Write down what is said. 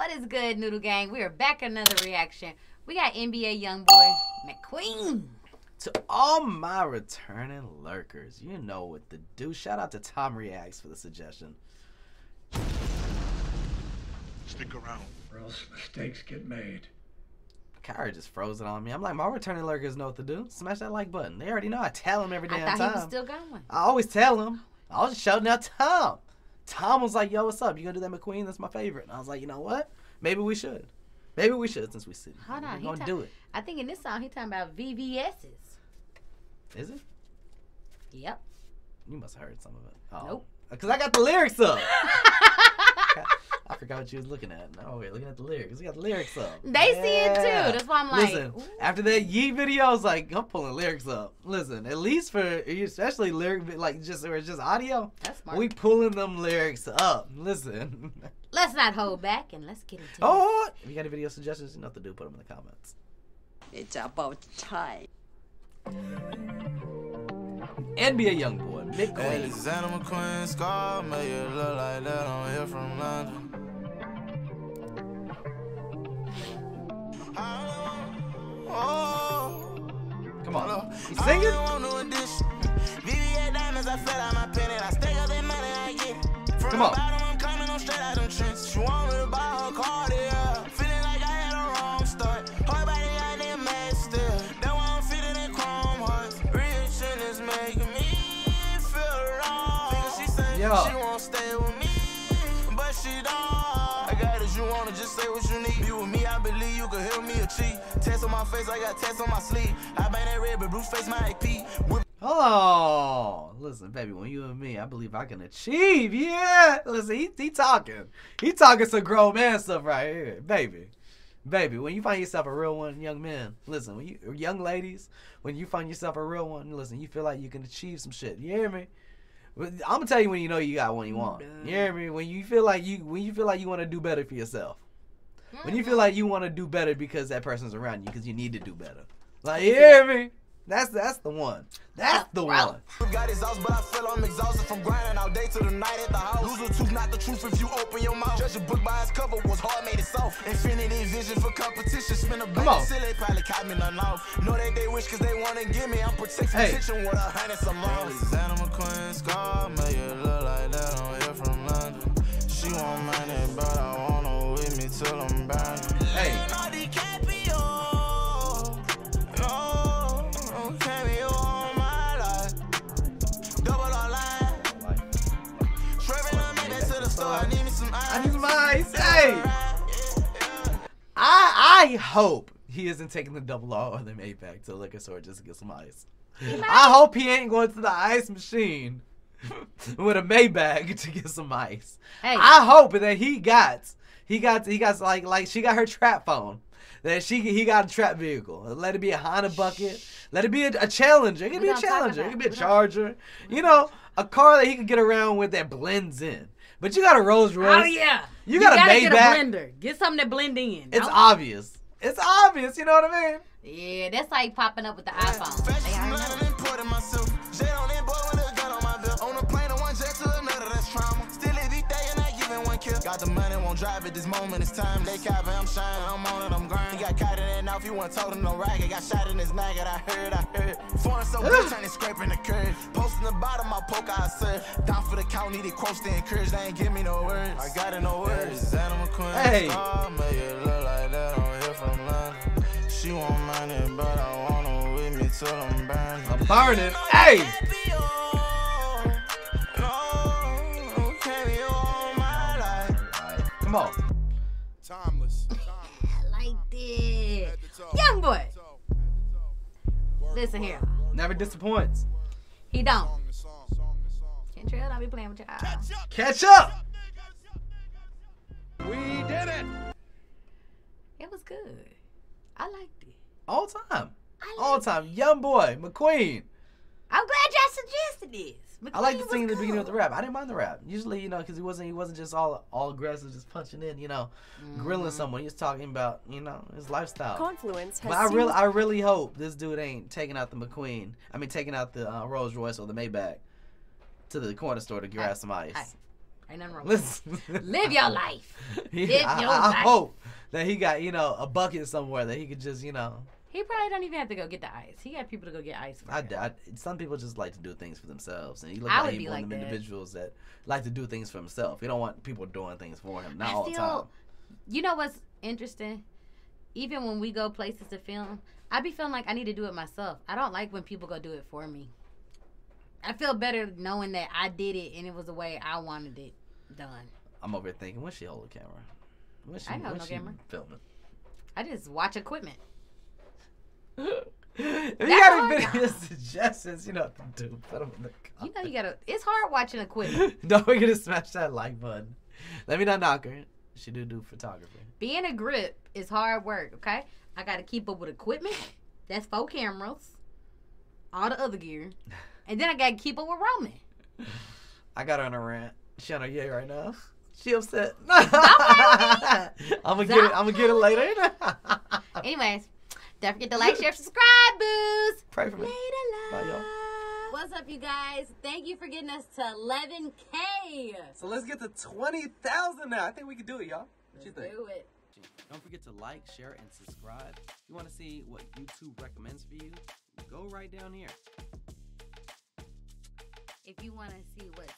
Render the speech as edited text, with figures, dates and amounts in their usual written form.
What is good, Noodle Gang? We are back another reaction. We got NBA Youngboy McQueen. To all my returning lurkers, you know what to do. Shout out to Tom Reacts for the suggestion. Stick around, or else mistakes get made. Kyra just froze it on me. I'm like, my returning lurkers know what to do. Smash that like button. They already know. I tell them every damn time. I thought he was still going. I always tell them. I was just shouting out Tom. Tom was like, yo, what's up? You gonna do that McQueen? That's my favorite. And I was like, you know what? Maybe we should. Maybe we should, since we sit. Hold on. We're gonna do it. I think in this song, he's talking about VVSs. Is it? Yep. You must have heard some of it. Oh. Nope. Because I got the lyrics up. I forgot what you was looking at. No, we're looking at the lyrics. We got the lyrics up. They see it too. That's why I'm like. Listen, ooh. After that Yee video, I was like, I'm pulling lyrics up. Listen, at least for especially lyric, like just or just audio. That's smart. We pulling them lyrics up. Listen. Let's not hold back and let's get into it. Oh, if you got any video suggestions, you know what to do. Put them in the comments. It's about time. NBA Youngboy, McQueen. Come on. He's singing? Come on. Yo. You wanna just say what you need. Be with me, I believe you could help me achieve. Test on my face, I got tests on my sleeve. I bang that red, but blue face my AP. Oh, listen, baby, when you and me, I believe I can achieve. Yeah, listen, he talking. He talking some grown man stuff right here, baby. Baby, when you find yourself a real one, young men, listen, when you young ladies, when you find yourself a real one, listen, you feel like you can achieve some shit. You hear me? I'm gonna tell you when you know you got one you want. You hear me? When you feel like you want to do better for yourself. When you feel like you want to do better because that person's around you because you need to do better. Like, you hear me? That's the one. That's the one. Got exhausted, but I feel I'm exhausted from grinding all day to the night at the house. Lose the truth, not the truth if you open your mouth. Judge a book by its cover, was hard made it soft. Infinity vision for competition. Spin a blank silly, probably caught me none off. Know that they wish because they want to give me. I'm protecting kitchen with a highness alone. Animal Queen Scar, make it look like that on here from London. She won't mind it, but I want her with me till I'm back. I hope he isn't taking the double R or the Maybach to the liquor store just to get some ice. I hope he ain't going to the ice machine with a Maybach to get some ice. Hey. I hope that he got like she got her trap phone. That he got a trap vehicle. Let it be a Honda bucket. Let it be a Challenger. It could be a Challenger. It could be a Charger. You know, a car that he could get around with that blends in. But you got a Rolls Royce. Oh yeah. You got a Maybach. Get a blender. Get something that blend in. It's obvious. It's obvious. You know what I mean? Yeah, that's like popping up with the iPhone. Got the money, won't drive it. This moment is time. They cabin, I'm shining, I'm on it, I'm grind. He got caught in and off, you weren't told him no racket. Got shot in his nugget, I heard. Foreign so good, trying to scrape in the curve. Posting the bottom, I poke, I said. Down for the count, needed quotes to encourage. They ain't give me no words. I got it, no words. Animal Queen. Hey. Make it look like that on here from London. She won't mind it, but I want her with me till I'm burning. I'm burning. Hey. Come on. Timeless. I like this. Young boy. Listen here. Never disappoints. He don't. Kentrell, I'll be playing with y'all. Catch up. We did it. It was good. I liked it. All time. Young boy, McQueen. I'm glad y'all suggested this. McQueen, I like to sing in the beginning with the rap. I didn't mind the rap. Usually, you know, because he wasn't just all aggressive, just punching in, you know, grilling someone. He was talking about, you know, his lifestyle. Confluence has I really hope this dude ain't taking out the McQueen. I mean, taking out the Rolls Royce or the Maybach to the corner store to grab some ice. Ain't nothing wrong with that. Live your life. Live your life. I hope that he got, you know, a bucket somewhere that he could just, you know. He probably don't even have to go get the ice. He got people to go get ice for him. Some people just like to do things for themselves. And you look like one of them individuals that like to do things for himself. He don't want people doing things for him. Not all the time. You know what's interesting? Even when we go places to film, I be feeling like I need to do it myself. I don't like when people go do it for me. I feel better knowing that I did it and it was the way I wanted it done. I'm over here thinking, when's she holding the camera? I ain't holding no camera. Filming. I just watch equipment. If you got any video suggestions, you know what to do. Put them in the comments. You know you gotta. It's hard watching equipment. Don't forget to smash that like button. Let me not knock her. She do photography. Being a grip is hard work. Okay, I gotta keep up with equipment. That's 4 cameras, all the other gear, and then I gotta keep up with Roman. I got her on a rant. She on her yay right now. She upset. I'm gonna get it later. Anyways. Don't forget to like, share, subscribe, booze. Pray for me. Later, love. Bye, y'all. What's up, you guys? Thank you for getting us to 11K. So let's get to 20,000 now. I think we can do it, y'all. What you think? Let's do it. Don't forget to like, share, and subscribe. If you want to see what YouTube recommends for you, go right down here. If you want to see what